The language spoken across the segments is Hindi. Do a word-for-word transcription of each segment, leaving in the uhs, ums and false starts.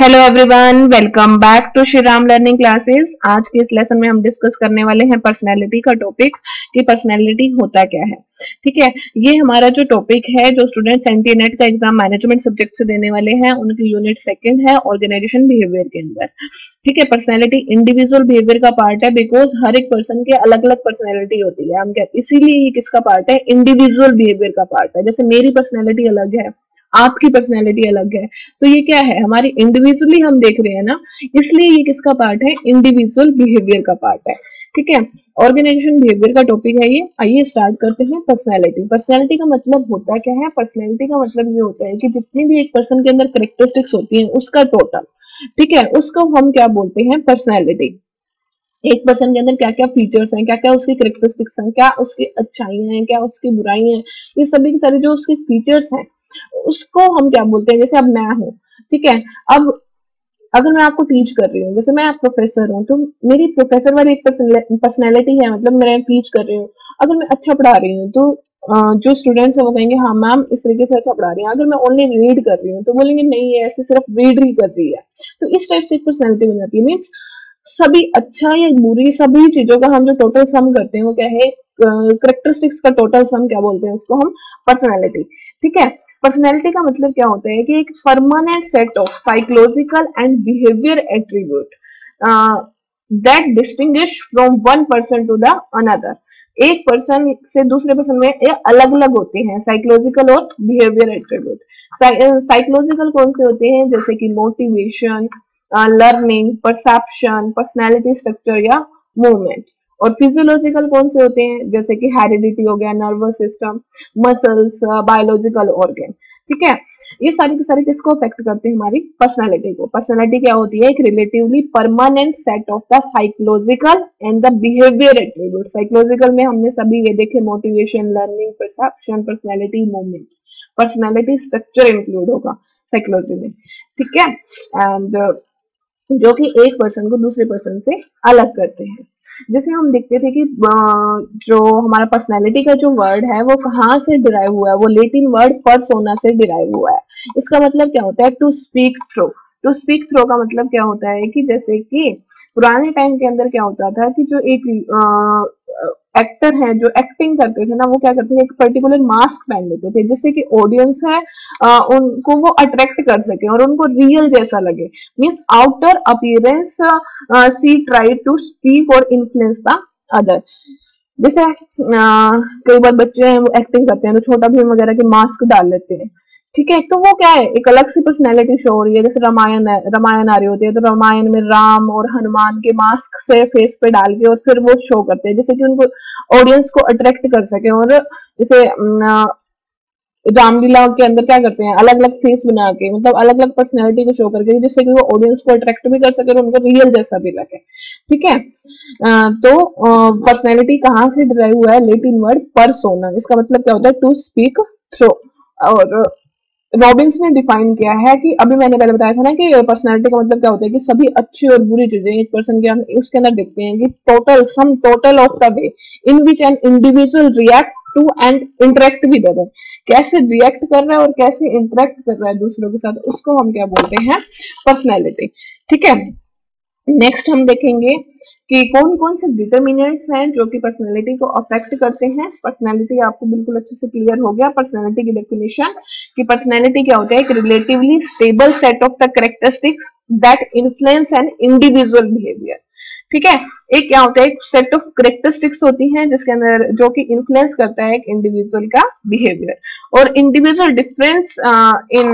Hello everyone, welcome back to Shriram learning classes. आज के इस लेसन में हम डिस्कस करने वाले हैं पर्सनालिटी का टॉपिक कि पर्सनालिटी होता क्या है। ठीक है, ये हमारा जो टॉपिक है, जो स्टूडेंट्स एंटीनेट का एग्जाम मैनेजमेंट सब्जेक्ट से देने वाले हैं, उनकी यूनिट सेकंड है ऑर्गेनाइजेशन बिहेवियर के अंदर। ठीक है, पर्सनालिटी इंडिविजुअल बिहेवियर का पार्ट है बिकॉज हर एक पर्सन के अलग अलग पर्सनालिटी होती है। हम क्या, इसीलिए ये किसका पार्ट है? इंडिविजुअल बिहेवियर का पार्ट है। जैसे मेरी पर्सनैलिटी अलग है, आपकी पर्सनैलिटी अलग है, तो ये क्या है, हमारी इंडिविजुअली हम देख रहे हैं ना, इसलिए ये किसका पार्ट है? इंडिविजुअल बिहेवियर का पार्ट है। ठीक है, ऑर्गेनाइजेशन बिहेवियर का टॉपिक है ये। आइए स्टार्ट करते हैं। पर्सनैलिटी, पर्सनैलिटी का मतलब होता क्या है? पर्सनैलिटी का मतलब ये होता है कि जितनी भी एक पर्सन के अंदर करेक्टरिस्टिक्स होती है उसका टोटल। ठीक है, उसको हम क्या बोलते हैं? पर्सनैलिटी। एक पर्सन के अंदर क्या क्या फीचर्स हैं, क्या क्या उसकी करेक्टरिस्टिक्स हैं, क्या उसकी अच्छाइयां हैं, क्या उसकी बुराइयां हैं, ये सभी के सारे जो उसके फीचर्स हैं उसको हम क्या बोलते हैं। जैसे अब मैं हूँ, ठीक है, अब अगर मैं आपको टीच कर रही हूँ, जैसे मैं आप प्रोफेसर हूँ, तो मेरी प्रोफेसर वाली एक पर्सनैलिटी है, मतलब मैं टीच कर रही हूँ, अगर मैं अच्छा पढ़ा रही हूँ तो जो स्टूडेंट्स हैं वो कहेंगे हाँ मैम इस तरीके से अच्छा पढ़ा रही है। अगर मैं ओनली रीड कर रही हूँ तो बोलेंगे नहीं ये ऐसे सिर्फ रीड ही कर रही है। तो इस टाइप से एक पर्सनैलिटी बन जाती है। मीन्स सभी अच्छा या बुरी सभी चीजों का हम जो टोटल सम करते हैं वो क्या है? करेक्टरिस्टिक्स का टोटल सम क्या बोलते हैं उसको? हम पर्सनैलिटी। ठीक है, पर्सनैलिटी का मतलब क्या होता है कि एक permanent set of psychological and behaviour attribute that distinguish from one person to the another. एक पर्सन से दूसरे पर्सन में ये अलग अलग होते हैं, साइकोलॉजिकल और बिहेवियर एट्रीब्यूट। साइकोलॉजिकल कौन से होते हैं? जैसे कि motivation, learning, perception, personality structure या मूवमेंट। और फिजियोलॉजिकल कौन से होते हैं? जैसे कि हेरिडिटी हो गया, nervous system, muscles, biological organ. ठीक है, ये सारे के सारे किसको अफेक्ट करते हैं? हमारी पर्सनालिटी को। पर्सनालिटी क्या होती है? एक relatively permanent set of the psychological and the behaviour attribute. Psychological में हमने सभी ये देखे, motivation, learning, perception, personality, movement. Personality structure include होगा साइकोलॉजी में। ठीक है, एंड जो कि एक पर्सन को दूसरे पर्सन से अलग करते हैं। जैसे हम देखते थे कि जो हमारा पर्सनालिटी का जो वर्ड है वो कहाँ से डिराइव हुआ है? वो लेटिन वर्ड परसोना से डिराइव हुआ है। इसका मतलब क्या होता है? To speak through. To speak through का मतलब क्या होता है कि जैसे कि पुराने टाइम के अंदर क्या होता था कि जो एक आ, एक्टर है, जो एक्टिंग करते थे ना, वो क्या करते थे, एक पर्टिकुलर मास्क पहन लेते थे जिससे कि ऑडियंस है आ, उनको वो अट्रैक्ट कर सके और उनको रियल जैसा लगे। Means outer appearance C try to speak और इन्फ्लुएंस द अदर। जैसे कई बार बच्चे हैं वो एक्टिंग करते हैं तो छोटा भीम वगैरह के मास्क डाल लेते हैं। ठीक है, तो वो क्या है, एक अलग सी पर्सनैलिटी शो हो रही है। जैसे रामायण रामायण आ रही होती है तो रामायण में राम और हनुमान के मास्क से फेस पे डाल के और फिर वो शो करते हैं, जैसे कि उनको ऑडियंस को अट्रैक्ट कर सके। और जैसे रामलीला के अंदर क्या करते हैं, अलग अलग फेस बना के, मतलब अलग अलग पर्सनैलिटी को शो करके, जिससे कि वो ऑडियंस को अट्रैक्ट भी कर सके और उनको रियल जैसा भी लगे। ठीक है, तो पर्सनैलिटी कहाँ से डिराइव हुआ है? Latin word persona. इसका मतलब क्या होता है? To speak through. और रॉबिंस ने डिफाइन किया है कि अभी मैंने पहले बताया था ना कि पर्सनैलिटी का मतलब क्या होता है कि सभी अच्छी और बुरी चीजें एक पर्सन के हम उसके अंदर देखते हैं कि total sum total of the way in which an individual react to and interact with other. कैसे रिएक्ट कर रहा है और कैसे इंटरेक्ट कर रहा है दूसरों के साथ, उसको हम क्या बोलते हैं? पर्सनैलिटी। ठीक है, नेक्स्ट हम देखेंगे कि कौन कौन से डिटरमिनेंट्स हैं जो कि पर्सनालिटी को अफेक्ट करते हैं। पर्सनालिटी आपको बिल्कुल अच्छे से क्लियर हो गया। पर्सनालिटी की डेफिनेशन कि पर्सनालिटी क्या होता है? एक relatively stable set of the characteristics that influence an individual behaviour. ठीक है, एक क्या होता है, एक सेट ऑफ करेक्टरिस्टिक्स होती हैं जिसके अंदर जो कि इन्फ्लुएंस करता है एक इंडिविजुअल का बिहेवियर। और individual difference in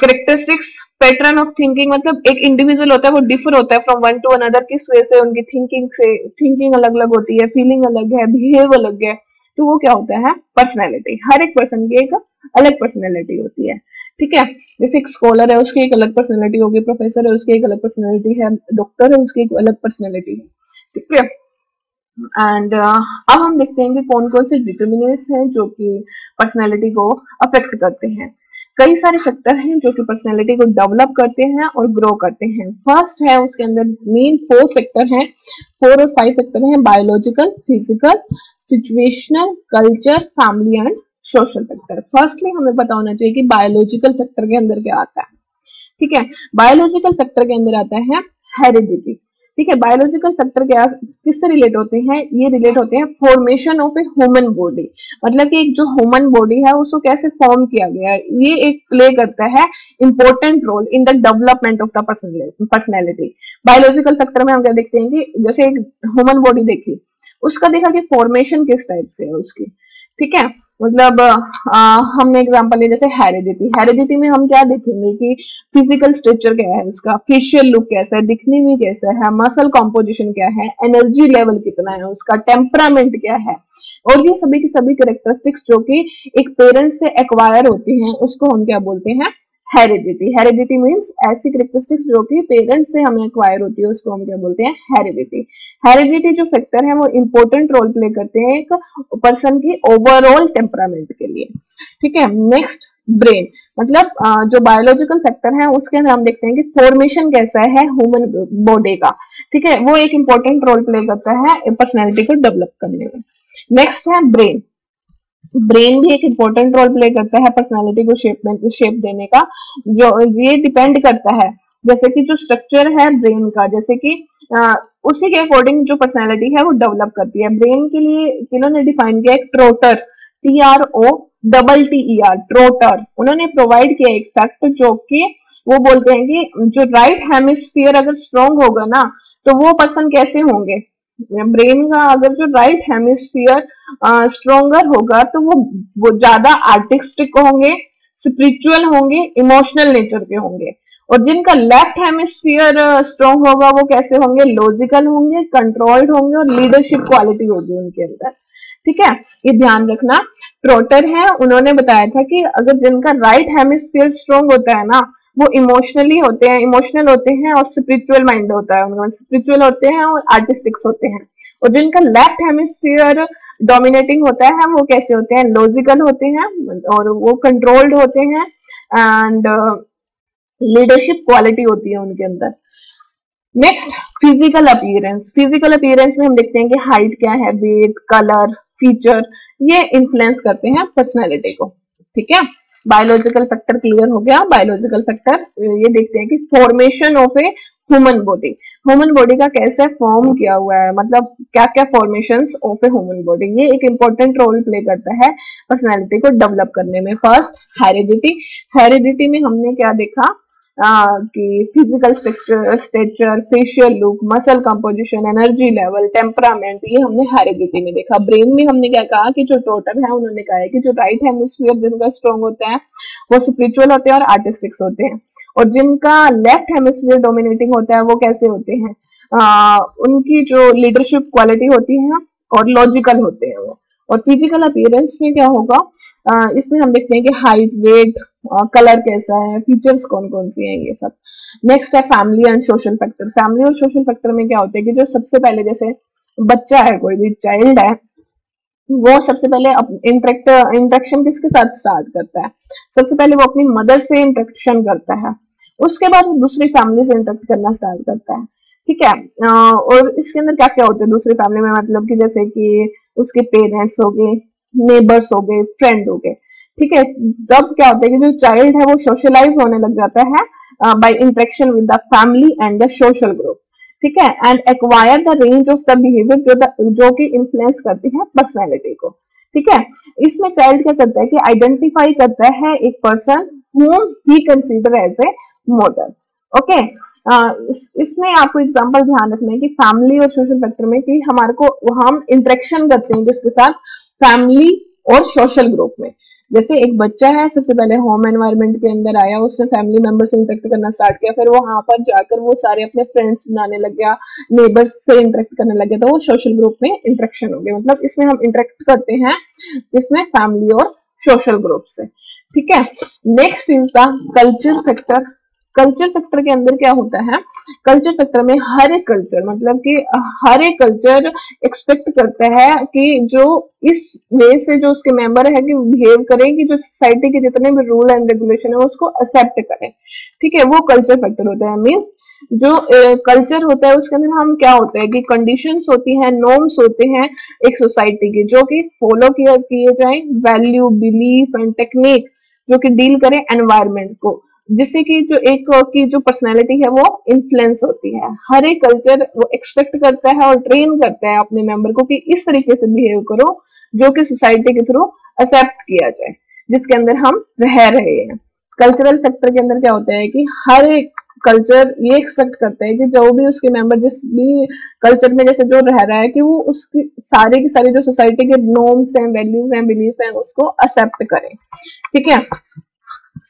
characteristics, pattern of thinking, मतलब एक इंडिविजुअल होता है वो डिफर होता है फ्रॉम वन टू अनदर। किस वे से? उनकी थिंकिंग से, थिंकिंग अलग अलग होती है, फीलिंग अलग है, बिहेव अलग है, तो वो क्या होता है? पर्सनैलिटी। हर एक पर्सन की एक अलग पर्सनैलिटी होती है। ठीक है, जैसे एक स्कॉलर है उसकी एक अलग पर्सनैलिटी होगी, प्रोफेसर है उसकी एक अलग पर्सनैलिटी है, डॉक्टर है उसकी एक अलग पर्सनैलिटी है। ठीक है, एंड uh, अब हम देखते हैं कि कौन कौन से डिटरमिनेंट्स हैं जो कि पर्सनैलिटी को अफेक्ट करते हैं। कई सारे फैक्टर हैं जो कि पर्सनालिटी को डेवलप करते हैं और ग्रो करते हैं। फर्स्ट है, उसके अंदर मेन फोर फैक्टर हैं, फोर और फाइव फैक्टर हैं, biological, physical, situational, culture, family and social factor. Firstly हमें पता होना चाहिए कि बायोलॉजिकल फैक्टर के अंदर क्या आता है। ठीक है। बायोलॉजिकल फैक्टर के अंदर आता है हेरिडिटी, ठीक है। बायोलॉजिकल फैक्टर क्या किससे रिलेट होते हैं? ये रिलेट होते हैं formation of a human body, मतलब कि एक जो ह्यूमन बॉडी है उसको कैसे फॉर्म किया गया है, ये एक प्ले करता है important role in the development of the personality. Biological factor में हम क्या देखते हैं कि जैसे एक ह्यूमन बॉडी देखी, उसका देखा कि फॉर्मेशन किस टाइप से है उसकी, ठीक है। मतलब आ, हमने एग्जांपल लिया जैसे हेरिडिटी। हेरिडिटी में हम क्या देखेंगे कि फिजिकल स्ट्रक्चर क्या है उसका, फेशियल लुक कैसा है, दिखने में कैसा है, मसल कंपोजिशन क्या है, एनर्जी लेवल कितना है उसका, टेम्परामेंट क्या है, और ये सभी की सभी कैरेक्टरिस्टिक्स जो कि एक पेरेंट से एक्वायर होती हैं उसको हम क्या बोलते हैं, हेरिडिटी। हेरिडिटी मीन्स ऐसी कैरेक्टरिस्टिक्स जो कि पेरेंट्स से हमें एक्वायर होती है उसको हम क्या बोलते हैं, हेरिडिटी। हेरिडिटी जो फैक्टर है वो इंपॉर्टेंट रोल प्ले करते हैं एक पर्सन की ओवरऑल टेम्परामेंट के लिए, ठीक है। नेक्स्ट ब्रेन, मतलब जो बायोलॉजिकल फैक्टर है उसके अंदर हम देखते हैं कि फॉर्मेशन कैसा है ह्यूमन बॉडी का, ठीक है, वो एक इंपॉर्टेंट रोल प्ले करता है पर्सनैलिटी को डेवलप करने में। नेक्स्ट है ब्रेन। ब्रेन भी एक इंपॉर्टेंट रोल प्ले करता है पर्सनालिटी को शेप में शेप देने का। जो ये डिपेंड करता है जैसे कि जो स्ट्रक्चर है ब्रेन का, जैसे कि आ, उसी के अकॉर्डिंग जो पर्सनालिटी है वो डेवलप करती है। ब्रेन के लिए इन्होंने डिफाइन किया एक Trotter, T R O double T E R, Trotter. उन्होंने प्रोवाइड किया एक फैक्ट जो कि वो बोलते हैं कि जो राइट हेमिस्फीयर अगर स्ट्रॉन्ग होगा ना तो वो पर्सन कैसे होंगे, ब्रेन का अगर जो राइट हेमिस्फीयर स्ट्रोंगर होगा तो वो वो ज्यादा आर्टिस्टिक होंगे, स्पिरिचुअल होंगे, इमोशनल नेचर के होंगे, और जिनका लेफ्ट हेमिस्फीयर स्ट्रोंग होगा वो कैसे होंगे, लॉजिकल होंगे, कंट्रोल्ड होंगे, और लीडरशिप क्वालिटी होगी उनके अंदर, ठीक है, ये ध्यान रखना। ट्रोटर है, उन्होंने बताया था कि अगर जिनका राइट हेमिस्फीयर स्ट्रोंग होता है ना वो इमोशनली होते हैं, इमोशनल होते हैं, और स्पिरिचुअल माइंड होता है उनका, स्पिरिचुअल होते हैं और आर्टिस्टिक्स होते हैं, और जिनका लेफ्ट हेमिस्फीयर डोमिनेटिंग होता है वो कैसे होते हैं, लॉजिकल होते हैं, और वो कंट्रोल्ड होते हैं, एंड लीडरशिप क्वालिटी होती है उनके अंदर। Next physical appearance. Physical appearance में हम देखते हैं कि हाइट क्या है, वेट, कलर, फीचर, ये इन्फ्लुएंस करते हैं पर्सनैलिटी को, ठीक है। बायोलॉजिकल फैक्टर क्लियर हो गया। बायोलॉजिकल फैक्टर ये देखते हैं कि formation of a human body, human body का कैसे फॉर्म किया हुआ है, मतलब क्या क्या formations of a human body, ये एक इंपॉर्टेंट रोल प्ले करता है पर्सनालिटी को डेवलप करने में। First heredity. हेरिडिटी में हमने क्या देखा आ, कि physical structure, stature, facial look, muscle composition, energy level, temperament, ये हमने हेरिडिटी में देखा। ब्रेन में हमने क्या कहा कि जो टोटल है उन्होंने कहा है कि जो राइट हेमिस्फीयर जिनका स्ट्रॉन्ग होता है वो स्पिरिचुअल होते हैं और आर्टिस्टिक्स होते हैं, और जिनका लेफ्ट हेमिस्फीयर डोमिनेटिंग होता है वो कैसे होते हैं, आ, उनकी जो लीडरशिप क्वालिटी होती है और लॉजिकल होते हैं वो। और फिजिकल अपीयरेंस में क्या होगा, आ, इसमें हम देखते हैं कि हाइट, वेट, कलर कैसा है, फीचर्स कौन कौन सी हैं, ये सब। नेक्स्ट है family and social factor. Family और सोशल फैक्टर में क्या होता है कि जो सबसे पहले जैसे बच्चा है, कोई भी चाइल्ड है, वो सबसे पहले इंटरेक्ट इंटरेक्शन किसके साथ स्टार्ट करता है, सबसे पहले वो अपनी मदर से इंटरेक्शन करता है, उसके बाद वो दूसरी फैमिली से इंटरेक्ट करना स्टार्ट करता है, ठीक है। और इसके अंदर क्या क्या होते हैं दूसरी फैमिली में, मतलब कि जैसे कि उसके पेरेंट्स हो गए, नेबर्स हो गए, फ्रेंड हो गए, ठीक है। तब क्या होता है कि जो चाइल्ड है वो सोशलाइज होने लग जाता है by interaction with the family and the social group, ठीक है, and acquire the range of the behaviour जो द, जो कि इन्फ्लुएंस करती है पर्सनैलिटी को, ठीक है। इसमें चाइल्ड क्या करता है कि आइडेंटिफाई करता है एक person whom he consider as a model, okay. इसमें आपको एग्जांपल ध्यान रखना है कि फैमिली और सोशल फैक्टर में कि हमारे को हम इंटरेक्शन करते हैं जिसके साथ फैमिली और सोशल ग्रुप में। जैसे एक बच्चा है, सबसे पहले होम एनवायरनमेंट के अंदर आया, उसने फैमिली मेंबर से इंटरेक्ट करना स्टार्ट किया, फिर वहां पर जाकर वो सारे अपने फ्रेंड्स बनाने लग गया, नेबर्स से इंटरेक्ट करने लग गया, तो वो सोशल ग्रुप में इंटरेक्शन हो गया। मतलब इसमें हम इंटरेक्ट करते हैं इसमें फैमिली और सोशल ग्रुप से, ठीक है। Next is the culture factor. Culture factor के अंदर क्या होता है, कल्चर फैक्टर में हर एक कल्चर, मतलब कि हर एक कल्चर एक्सपेक्ट करता है कि जो इस वे से जो उसके मेंबर है कि बिहेव करें, कि जो सोसाइटी के जितने भी रूल एंड रेगुलेशन है उसको एक्सेप्ट करें, ठीक है, वो कल्चर फैक्टर होता है। मीन्स जो कल्चर होता है उसके अंदर हम क्या होता है कि कंडीशंस होती है, नॉर्म्स होते हैं एक सोसाइटी के जो कि फॉलो किए जाए, वैल्यू, बिलीफ एंड टेक्निक जो कि डील करें एनवायरमेंट को, जिससे कि जो एक की जो पर्सनैलिटी है वो इन्फ्लुएंस होती है। हर एक कल्चर वो एक्सपेक्ट करता है और ट्रेन करता है अपने मेंबर को कि इस तरीके से बिहेव करो जो कि सोसाइटी के थ्रू एक्सेप्ट किया जाए जिसके अंदर हम रह रहे हैं। कल्चरल फैक्टर के अंदर क्या होता है कि हर एक कल्चर ये एक्सपेक्ट करता है कि जो भी उसके मेंबर जिस भी कल्चर में जैसे जो रह रहा है कि वो उसकी सारे की सारी जो सोसाइटी के नॉर्म्स हैं, वैल्यूज हैं, बिलीफ हैं, उसको एक्सेप्ट करें। ठीक है,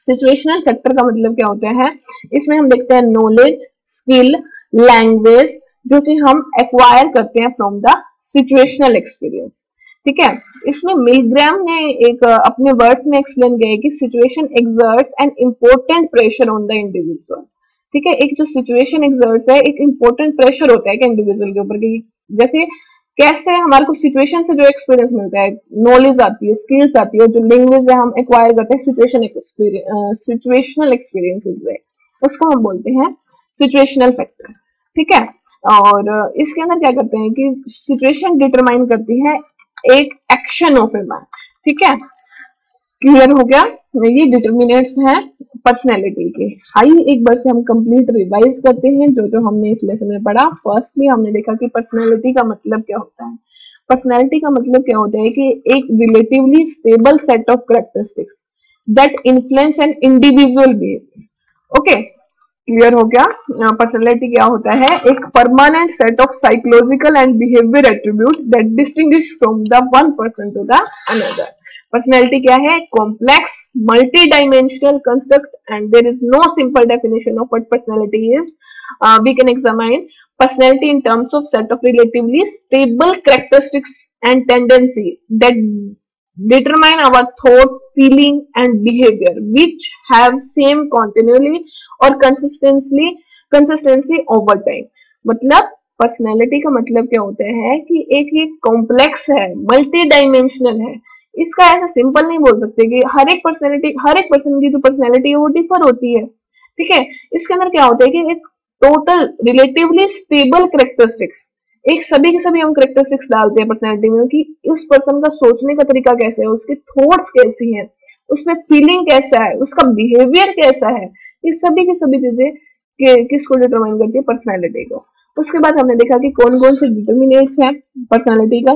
सिचुएशनल फैक्टर का मतलब क्या होता है, इसमें हम देखते हैं नॉलेज, स्किल, लैंग्वेज जो कि हम एक्वायर करते हैं फ्रॉम द सिचुएशनल एक्सपीरियंस। ठीक है, इसमें मिलग्राम ने एक अपने वर्ड्स में एक्सप्लेन किया है कि situation exerts an important pressure on the individual. ठीक है, एक जो सिचुएशन एक्सर्ट्स है एक इम्पोर्टेंट प्रेशर होता है कि इंडिविजुअल के ऊपर कि जैसे कैसे हमारे को सिचुएशन से जो एक्सपीरियंस मिलता है, नॉलेज आती है, स्किल्स आती है और जो लैंग्वेज है हम एक्वायर करते हैं सिचुएशन एक्सपीरियंस, सिचुएशनल एक्सपीरियंसेस है, उसको हम बोलते हैं सिचुएशनल फैक्टर। ठीक है, और इसके अंदर क्या करते हैं कि सिचुएशन डिटरमाइन करती है एक एक्शन ऑफ ए मैन। ठीक है, क्लियर हो गया, ये डिटरमिनेट्स हैं पर्सनैलिटी के। हाई एक बार से हम कंप्लीट रिवाइज करते हैं जो जो हमने इस लेसन में पढ़ा। फर्स्टली हमने देखा कि पर्सनैलिटी का मतलब क्या होता है। पर्सनैलिटी का मतलब क्या होता है कि एक relatively stable set of characteristics that influence an individual behaviour. Okay, clear हो गया, पर्सनैलिटी क्या होता है, एक permanent set of psychological and behaviour attribute that distinguish from the one person to the another. Personality क्या है, complex multi dimensional concept and there is no simple definition of what personality is. We can examine personality in terms of set of relatively stable characteristics and tendency that determine our thought, feeling and behaviour which have same continually और कंसिस्टेंटली कंसिस्टेंसी ओवर टाइम। मतलब पर्सनैलिटी का मतलब क्या होता है कि एक ये कॉम्प्लेक्स है, मल्टी डायमेंशनल है। इसका ऐसा सिंपल नहीं बोल सकते कि हर एक पर्सनैलिटी हर एक पर्सन की जो पर्सनैलिटी है वो डिफर होती है। ठीक है, इसके अंदर क्या होता है कि एक टोटल रिलेटिवली स्टेबल कैरेक्टरिस्टिक्स, एक सभी के सभी हम कैरेक्टरिस्टिक्स डालते हैं पर्सनैलिटी में कि उस पर्सन का सोचने का तरीका कैसे है, उसके थॉट्स कैसी हैं, उसमें फीलिंग कैसा है, उसका बिहेवियर कैसा है, ये सभी की सभी चीजें किसको डिटरमाइन करती है, पर्सनैलिटी को। उसके बाद हमने देखा कि कौन कौन से डिटरमिनेट्स हैं पर्सनैलिटी का।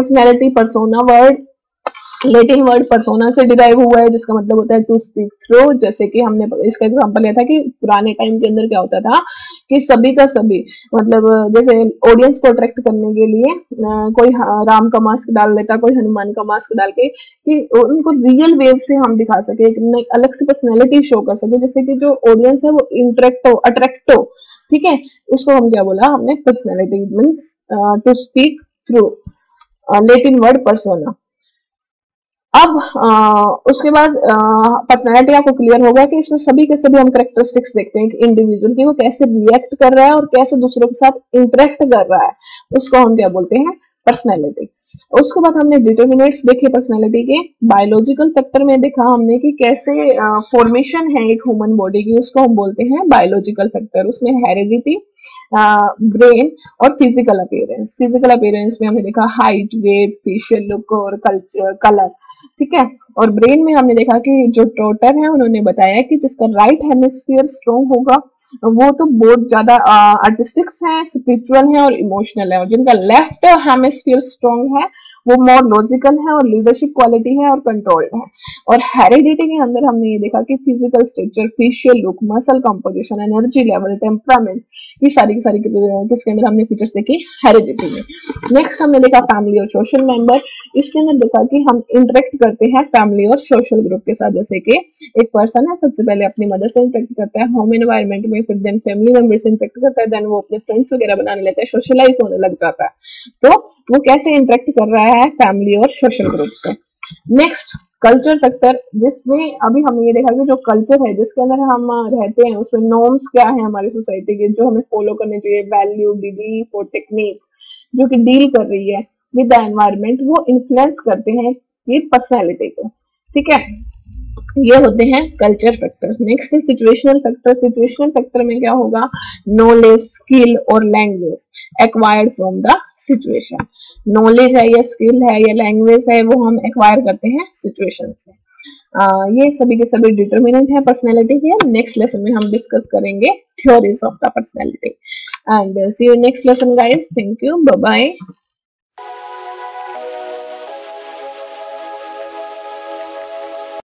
Personality persona word Latin word persona से डिराइव हुआ है जिसका मतलब होता है टू स्पीक थ्रू। जैसे कि हमने इसका एग्जांपल लिया था कि पुराने टाइम के अंदर क्या होता था कि सभी का सभी मतलब जैसे ऑडियंस को अट्रैक्ट करने के लिए कोई राम का मास्क डाल लेता, कोई हनुमान का मास्क डाल के कि उनको रियल वेव से हम दिखा सके, एक अलग से पर्सनैलिटी शो कर सके जिससे कि जो ऑडियंस है वो इंटरेक्ट हो, अट्रैक्ट हो। ठीक है, उसको हम क्या बोला हमने, personality means to speak through, Latin word persona. अब आ, उसके बाद पर्सनैलिटी आपको क्लियर होगा कि इसमें सभी के सभी हम करेक्टरिस्टिक्स देखते हैं कि इंडिविजुअल की वो कैसे रिएक्ट कर रहा है और कैसे दूसरों के साथ इंटरेक्ट कर रहा है, उसको हम क्या बोलते हैं, पर्सनैलिटी। उसके बाद हमने डिटरमिनेट्स देखे पर्सनैलिटी के। बायोलॉजिकल फैक्टर में देखा हमने कि कैसे फॉर्मेशन है एक ह्यूमन बॉडी की, उसको हम बोलते हैं बायोलॉजिकल फैक्टर। उसमें हेरिडिटी, ब्रेन और फिजिकल अपीयरेंस। फिजिकल अपीयरेंस में हमने देखा हाइट, वेट, फेशियल लुक और कल्चर, कलर। ठीक है, और ब्रेन में हमने देखा कि जो ट्रोटर है उन्होंने बताया कि जिसका राइट हेमिस्फीयर स्ट्रॉन्ग होगा वो तो बहुत ज्यादा आर्टिस्टिक्स है, स्पिरिचुअल है और इमोशनल है, और जिनका लेफ्ट हेमिस्फीयर स्ट्रॉन्ग है वो मोर लॉजिकल है और लीडरशिप क्वालिटी है और कंट्रोल्ड है। और हेरिडिटी के अंदर हमने ये देखा कि physical structure, facial look, muscle composition, energy level, temperament, ये सारी की सारी किसके अंदर हमने फीचर्स देखे, हेरिडिटी में। नेक्स्ट हमने देखा फैमिली और सोशल मेंबर। इसके अंदर देखा कि हम इंटरेक्ट करते हैं फैमिली और सोशल ग्रुप के साथ। जैसे कि एक पर्सन है, सबसे पहले अपनी मदर से इंटरेक्ट करता है होम एनवायरमेंट में, फिर देन फैमिली मेंबर से इंटरेक्ट करता है, देन वो अपने फ्रेंड्स वगैरह बनाने लगता है, सोशलाइज होने लग जाता है। तो वो कैसे इंटरेक्ट कर रहा है फैमिली और सोशल ग्रुप से। नेक्स्ट कल्चर फैक्टर, जिसमें अभी हमने ये देखा कि जो कल्चर है जिसके अंदर हम रहते हैं उसमें नॉर्म्स क्या है हमारी सोसाइटी के जो हमें फॉलो करने चाहिए, वैल्यू, बिलीफ और टेक्निक जो कि डील कर रही है विद द एनवायरमेंट, वो इन्फ्लुएंस करते हैं ये पर्सनैलिटी को। ठीक है, ये होते हैं कल्चर फैक्टर्स। नेक्स्ट है सिचुएशनल फैक्टर। सिचुएशनल फैक्टर में क्या होगा, नॉलेज, स्किल और language acquired from the situation. Knowledge है या स्किल है या लैंग्वेज है वो हम एक्वायर करते हैं सिचुएशन से। Uh, ये सभी के सभी डिटरमिनेंट है पर्सनैलिटी के। नेक्स्ट लेसन में हम डिस्कस करेंगे theories of the personality and see you next lesson guys. Thank you, bye bye.